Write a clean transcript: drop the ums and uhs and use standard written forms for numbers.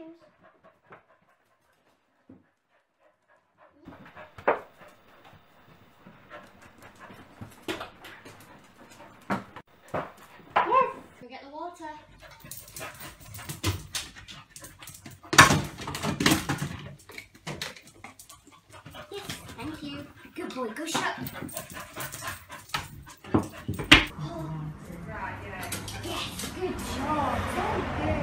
shoes. Yes. Go get the water. Yes, thank you. Good boy, go shut. Oh. Yes, good job. Very good.